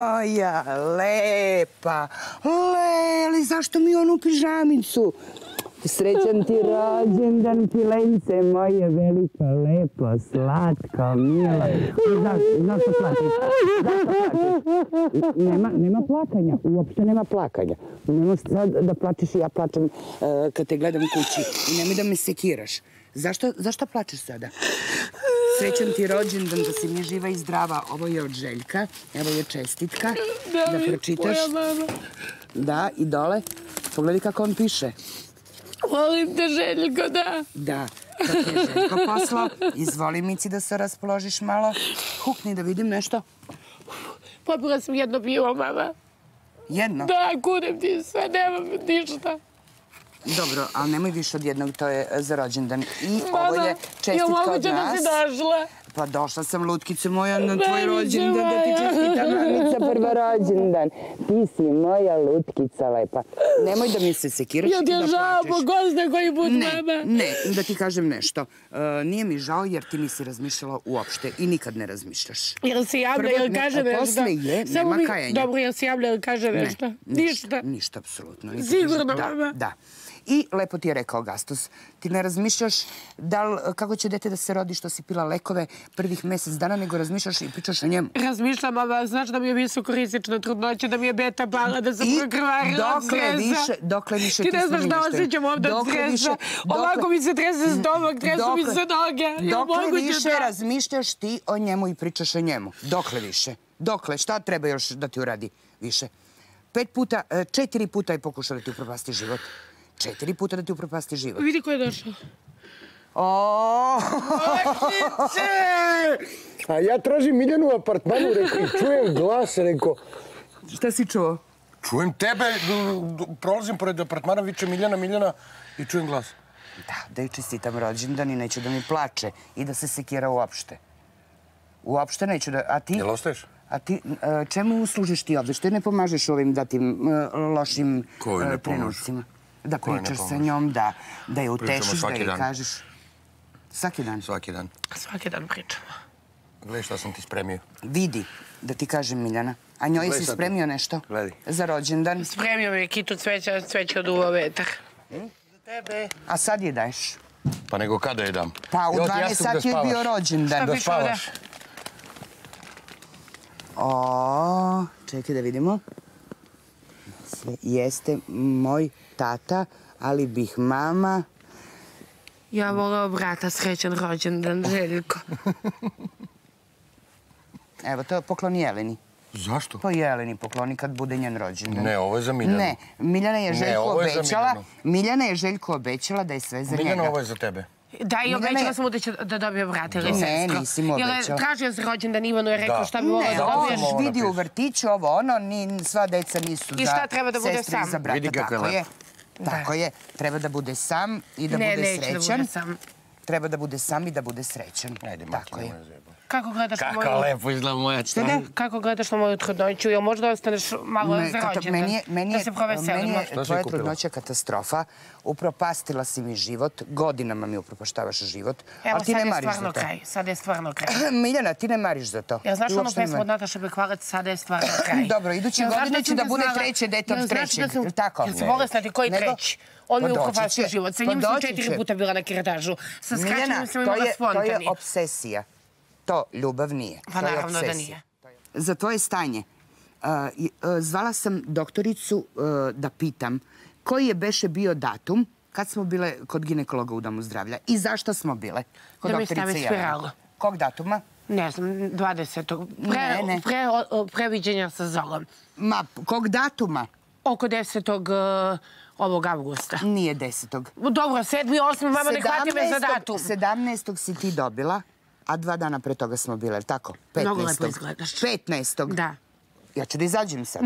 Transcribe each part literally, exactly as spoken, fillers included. Oja, lepa. Le, ali zašto mi onu pižamicu? Srećan ti rođendan, Pilence moje, velika, lepa, slatka, mila. Zašto platiš? Nema plakanja, uopšte nema plakanja. Nema sad da plačeš i ja plačem kad te gledam kući. Nemoj da me sekiraš. Zašto plačeš sada? Srećan ti rođendan, da si mi živa i zdrava. Ovo je od Željka, evo je čestitka. Da pročitaš. Da, i dole. Pogledaj kako on piše. Volim te, Željko, da. Da, da ti je Željko poslao. Izvoli, Mici, da se raspoložiš malo. Hukni da vidim nešto. Popila sam jedno pivo, mama. Jedno? Da, kunem ti sve, nemam ništa. Dobro, ali nemoj više od jednog, to je za rođendan. I ovo je čestitka od nas. Mama, ja moguće da si došla. Pa došla sam, lutkice moja, na tvoj rođendan, da ti čestitam. Mamica, prvo rođendan. Ti si moja lutkica lepa. Nemoj da mi se sekiraš i da plačeš. Ja ti je žao po gozda koji bud, mama. Ne, ne, da ti kažem nešto. Nije mi žao jer ti nisi razmišljala uopšte i nikad ne razmišljaš. Jel si javlja, jel kaže nešto? Posle je, nema kajanja. Dobro, jel si javlja, jel kaže nešto? Ništa. Ništa, apsolutno. Sigurno, mama? Da. I lepo ti je rekao Gastos, ti ne razmišljaš kako će dete da se rodi što si pila lekove prvih mesec dana, nego razmišljaš i pričaš o njemu. Razmišljam, ali znaš da mi je visokorizična trudnoća, da mi je beta bala, da sam prokrvarila od stresa. Dokle više ti ne znaš da osjećam ovdje od stresa. Ovako mi se trese stomak, tresu mi se noge. Dokle više razmišljaš ti o njemu i pričaš o njemu. Dokle više. Dokle, šta treba još da ti uradi više? Pet puta, četiri puta je pokušala da ti upropasti život. Četiri puta da ti upropasti život. Vidi ko je došao. Oooo! Okiće! A ja tražim Miljanu u apartmanu i čujem glas, rekao... Šta si čuo? Čujem tebe, prolazim pored apartmana, viče Miljana, Miljana i čujem glas. Da, da joj čestitam rođendan i neću da mi plače i da se sekira uopšte. Uopšte neću da... A ti? Jel ostaješ? A ti, čemu služiš ti ovdje? Što ne pomažeš ovim datim lošim trenucima? Da pričaš sa njom, da je utešiš, da je kažeš. Svaki dan? Svaki dan. Svaki dan pričamo. Gledaj šta sam ti spremio. Vidi, da ti kažem Miljana. A njoj si spremio nešto? Gledaj. Za rođendan? Spremio mi je kitu cveća, cveća od uva vetar. Za tebe. A sad je daješ? Pa nego kada je dam? Pa u dvanaest sati je bio rođendan. Da spavaš. Ooo, čekaj da vidimo. Jeste moj tata, ali bih mama... Ja volao brata, srećan rođendan, Željko. Evo, to je poklon Jeleni. Zašto? Pa Jeleni pokloni kad bude njen rođendan. Ne, ovo je za Miljanu. Ne, Miljana je Željko obećala... Miljana je Željko obećala da je sve za njega. Miljana, ovo je za tebe. Da, i obećala sam mu da dobije brata ili sestru. Ne, nisi mu obećala. Tražio se rođendan, Ivanu je rekao šta bi volao da dobiješ. Ne, ovo vidi u vrtiću, ovo ono, sva deca nisu za sestru i za brata. Tako je, tako je. Treba da bude sam i da bude srećan. Treba da bude sam i da bude srećan. Ajde, maki moja zeba. Kako gledaš na moju... Kako lepo izgleda moja člana. Kako gledaš na moju trudnoću? Jel možda ostaneš malo zarođena? Meni je tvoja trudnoća katastrofa. Upropastila si mi život. Godinama mi upropaštavaš život. Evo, sad je stvarno kraj. Sada je stvarno kraj. Miljana, ti ne mariš za to. Jel znaš ono pesmu od Nataše Bekvalac? Sada je stvarno kraj. Dobro, idući godine ću da bude treće dete od trećeg. Jel si bolesna ti koji treći? On mi upropaštio život. Sa njim sam četiri puta bila na kiretažu. Sa skraćenim sam imala spontani. To ljubav nije. Pa naravno da nije. Za tvoje stanje zvala sam doktoricu da pitam koji je beše bio datum kad smo bile kod ginekologa u Domu zdravlja i zašto smo bile kod doktorice Jelena. Kog datuma? Ne znam, dvadesetog. Previđenja sa Zolom. Ma, kog datuma? Oko desetog. Ovog avgusta. Nije desetog. Dobro, sedmi, osmi, mama ne hvati me za datum. sedamnaestog si ti dobila. A dva dana pre toga smo bile, tako? petnaestog. Mnogo lepo izgledaš. petnaestog. Da. Ja ću da izađem sad.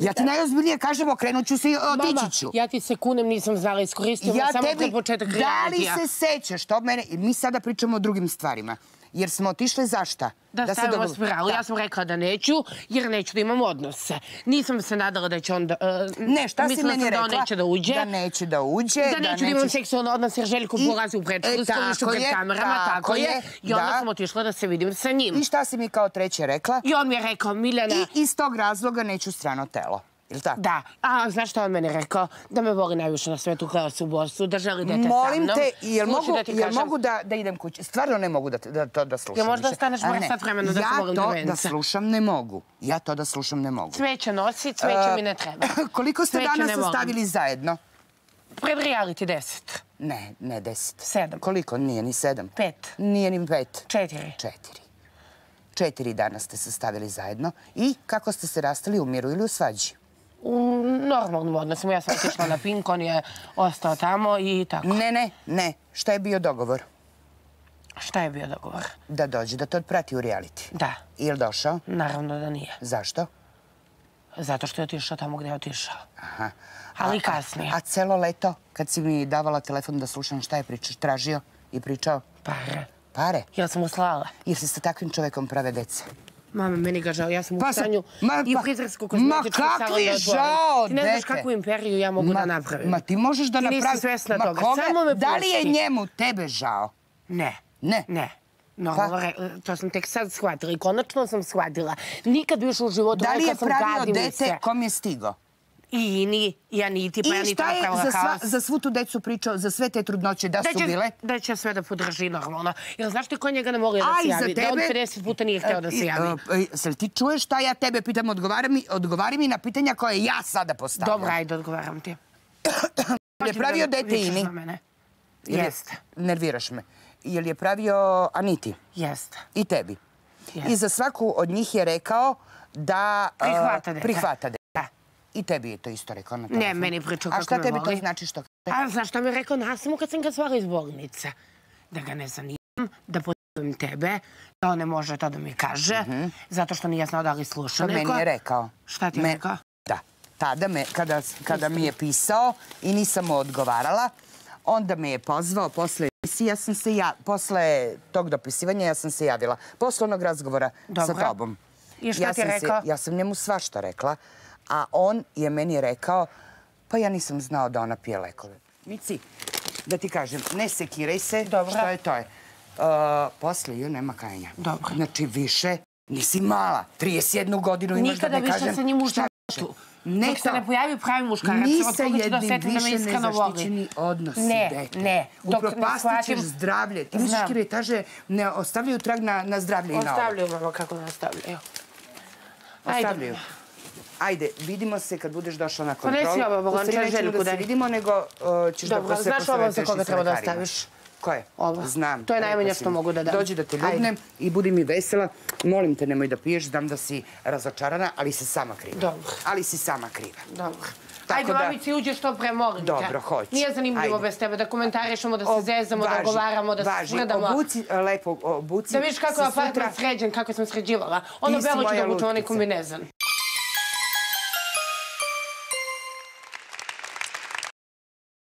Ja ti najozbiljnije kažem, okrenut ću se i otići ću. Mama, ja ti se kunem nisam znala, iskoristila samo za početak reagija. Da li se sećaš? Mi sada pričamo o drugim stvarima. jer smo otišle za šta? Da stavimo spiralu. Ja sam rekla da neću, jer neću da imam odnose. Nisam se nadala da će on da... Ne, šta si meni rekla? Mislila sam da on neće da uđe. Da neće da uđe. Da neću da imam seksualno odnos jer Željko polazi u predstavu, stojiš pred kamerama, tako je. I onda sam otišla da se vidim sa njim. I šta si mi kao treće rekla? I on mi je rekao, Miljana... I iz tog razloga neću strano telo. Da. A znaš što on mene rekao? Da me voli najviše na svetu, kleo se u Bosnu, da želi dete sa mnom. Molim te, jel mogu da idem kući? Stvarno ne mogu to da slušam. Jel možda ostaneš mora sad vremena da se moram do venca? Ja to da slušam ne mogu. Ja to da slušam ne mogu. Cveće nosi, cveće mi ne treba. Koliko ste danas ostavili zajedno? Pred reality deset. Ne, ne deset. Sedam. Koliko? Nije ni sedam. Pet. Nije ni pet. Četiri. Četiri. Četiri dana ste se stavili zajedno. I kako ste se rastali, u miru ili u svađi? U normalnom odnosima. Ja sam otišla na Pink, on je ostao tamo i tako. Ne, ne, ne. Šta je bio dogovor? Šta je bio dogovor? Da dođe, da te otprati u reality. Da. Ili došao? Naravno da nije. Zašto? Zato što je otišao tamo gde je otišao. Aha. Ali kasnije. A celo leto, kad si mi davala telefon da slušam, šta je tražio i pričao? Pare. Pare? Ja sam mu slala. Jer si sa takvim čovekom prave dece. Mama, meni ga žao, ja sam u stanju i frizersku kozmetičku salonu da otvorim. Ti ne znaš kakvu imperiju ja mogu da napravim. Ma ti možeš da napravim... Ti nisi svesna toga, samo me pusti. Da li je njemu tebe žao? Ne. Ne? Ne. Normalno, to sam tek sad shvatila i konačno sam shvatila. Nikad bi još u životu neka sam gadim i sve. Da li je pravio dete kom je stigo? I Ini, i Aniti, pa Anita napravila kaos. I šta je za svu tu decu pričao, za sve te trudnoće da su bile? Da će sve da podrži normalno. Jel znaš ti ko njega ne mogli da se javi? Da on pedeset puta nije hteo da se javi. Sel ti čuješ šta ja tebe pitam? Odgovari mi na pitanja koje ja sada postavljam. Dobra, ajde, odgovaram ti. Je pravio dete Ini? Jeste. Nerviraš me. Jel je pravio Aniti? Jeste. I tebi? Jeste. I za svaku od njih je rekao da prihvata dete. I tebi je to isto rekao na telefonu. Ne, meni pričao kako me voli. A šta tebi to znači što kaže? A znaš šta mi je rekao na samu kad sam ga stvarao iz bolnice? Da ga ne zanimam, da podavim tebe, da on ne može to da mi kaže, zato što nije znao da li sluša neko. To meni je rekao. Šta ti je rekao? Da. Tada, kada mi je pisao i nisam mu odgovarala, onda me je pozvao posle emisije, posle tog dopisivanja ja sam se javila. Posle onog razgovora sa tobom. I šta ti je rekao? Ja sam njemu svašta rekla. A on je meni rekao, pa ja nisam znao da ona pije lekove. Mici, da ti kažem, ne sekiraj se, što je to je. Posle joj nema kajanja. Znači više nisi mala, trideset jednu godinu imaš da ne kažem. Nikada više se njim ušao. Dok se ne pojavi pravi muškarac, od koga ću da osetim da me iskreno volim. Nisa jednim više nezaštićeni odnosi, dete. Ne, ne. Upropastit ćeš zdravlje. Ti misliš kiretaže ne ostavljaju trag na zdravlje i na ovo. Ostavljaju, mama, kako ne ostavljaju. Ostavljaju. Ajde, vidimo se kad budeš došla na kontrolu. Pa nesi ovo, volončar Željku da je. Vidimo, nego ćeš da posle posvetuješ i sa lekarima. Znaš ovo za koga treba da ostaviš? Ko je? Ovo. Znam. To je najmanje što mogu da dam. Dođi da te ljubnem i budi mi vesela. Molim te, nemoj da piješ, znam da si razočarana, ali si sama kriva. Dobro. Ali si sama kriva. Dobro. Ajde, mamici, uđeš to pre, molim te. Dobro, hoću. Nije zanimljivo bez tebe da komentarišemo, da se zezamo, da govaramo, da se sprdamo. Važi, obuci, lepo obuci. Da vidiš kako je apartman sređen, kako sam sređivala. Ono belo ću da obuču onaj kombinezan.